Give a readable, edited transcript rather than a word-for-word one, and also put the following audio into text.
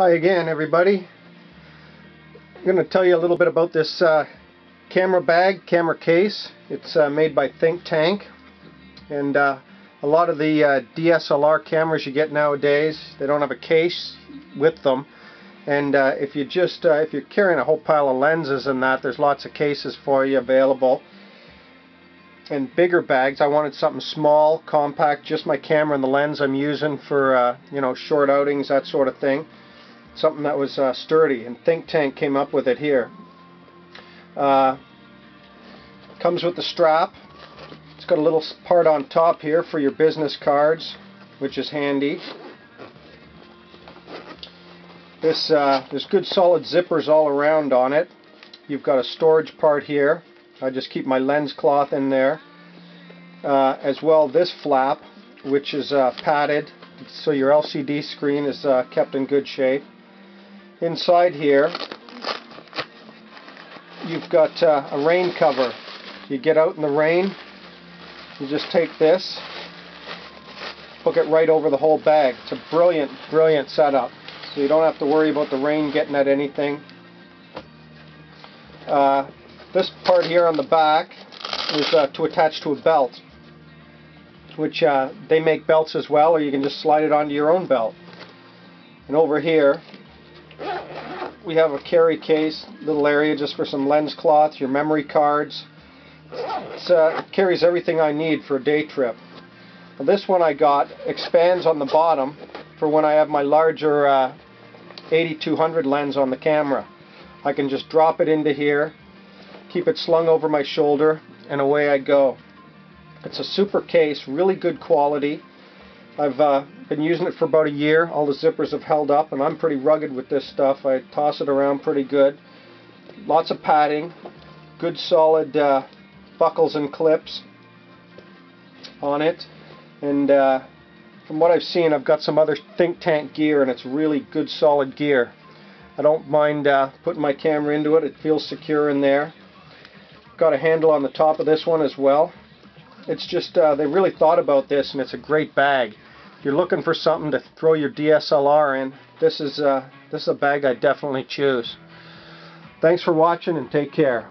Hi again, everybody. I'm going to tell you a little bit about this camera bag, camera case. It's made by Think Tank, and a lot of the DSLR cameras you get nowadays, they don't have a case with them. And if you're carrying a whole pile of lenses and that, there's lots of cases for you available. And bigger bags. I wanted something small, compact, just my camera and the lens I'm using for you know, short outings, that sort of thing. Something that was sturdy, and Think Tank came up with it here. Comes with the strap. It's got a little part on top here for your business cards, which is handy. This there's good solid zippers all around on it. You've got a storage part here. I just keep my lens cloth in there. As well, this flap, which is padded, so your LCD screen is kept in good shape. Inside here, you've got a rain cover. You get out in the rain, you just take this, hook it right over the whole bag. It's a brilliant, brilliant setup. So you don't have to worry about the rain getting at anything. This part here on the back is to attach to a belt, which they make belts as well, or you can just slide it onto your own belt. And over here we have a carry case, little area just for some lens cloth, your memory cards. It carries everything I need for a day trip. Now, this one I got expands on the bottom for when I have my larger 80-200 lens on the camera. I can just drop it into here, keep it slung over my shoulder, and away I go. It's a super case, really good quality. I've been using it for about a year. All the zippers have held up, and I'm pretty rugged with this stuff. I toss it around pretty good. Lots of padding, good solid buckles and clips on it. And from what I've seen, I've got some other Think Tank gear, and it's really good solid gear. I don't mind putting my camera into it. It feels secure in there. Got a handle on the top of this one as well. It's just they really thought about this, and it's a great bag. If you're looking for something to throw your DSLR in, this is a bag I definitely choose. Thanks for watching, and take care.